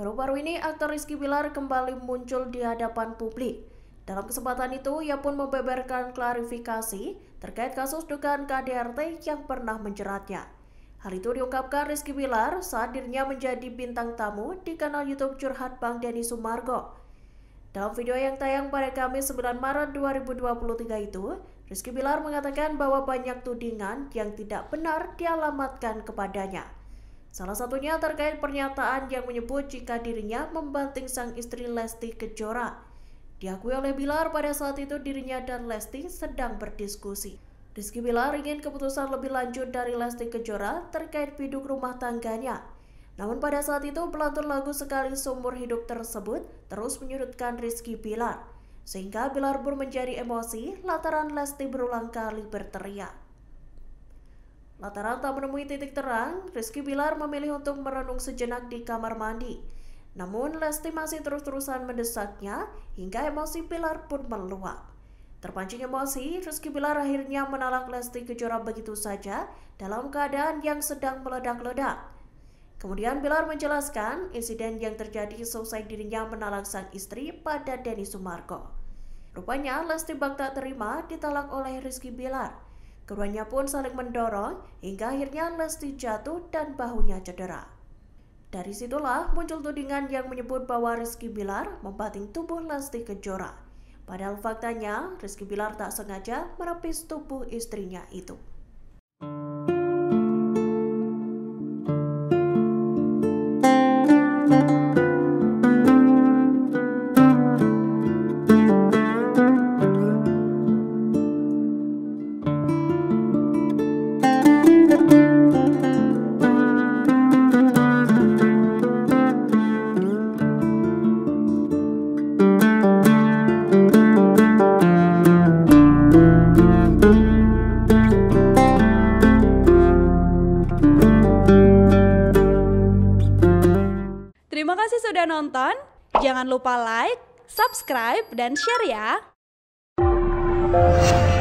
Baru-baru ini, aktor Rizky Billar kembali muncul di hadapan publik. Dalam kesempatan itu, ia pun membeberkan klarifikasi terkait kasus dugaan KDRT yang pernah menjeratnya. Hal itu diungkapkan Rizky Billar saat dirinya menjadi bintang tamu di kanal YouTube Curhat Bang Denny Sumargo. Dalam video yang tayang pada Kamis 9 Maret 2023 itu, Rizky Billar mengatakan bahwa banyak tudingan yang tidak benar dialamatkan kepadanya. Salah satunya terkait pernyataan yang menyebut jika dirinya membanting sang istri Lesti Kejora. Diakui oleh Billar pada saat itu dirinya dan Lesti sedang berdiskusi. Rizky Billar ingin keputusan lebih lanjut dari Lesti Kejora terkait biduk rumah tangganya. Namun pada saat itu pelantun lagu Sekali Seumur Hidup tersebut terus menyudutkan Rizky Billar. Sehingga Billar pun menjadi emosi lantaran Lesti berulang kali berteriak. Lantaran tak menemui titik terang, Rizky Billar memilih untuk merenung sejenak di kamar mandi. Namun Lesti masih terus-terusan mendesaknya hingga emosi Billar pun meluap. Terpancing emosi, Rizky Billar akhirnya menalak Lesti Kejora begitu saja dalam keadaan yang sedang meledak-ledak. Kemudian Billar menjelaskan insiden yang terjadi selesai dirinya menalak sang istri pada Denny Sumargo. Rupanya Lesti Bang tak terima ditalak oleh Rizky Billar. Keduanya pun saling mendorong hingga akhirnya Lesti jatuh dan bahunya cedera. Dari situlah muncul tudingan yang menyebut bahwa Rizky Billar membanting tubuh Lesti Kejora. Padahal faktanya, Rizky Billar tak sengaja merepis tubuh istrinya itu. Terima kasih sudah nonton, jangan lupa like, subscribe, dan share ya!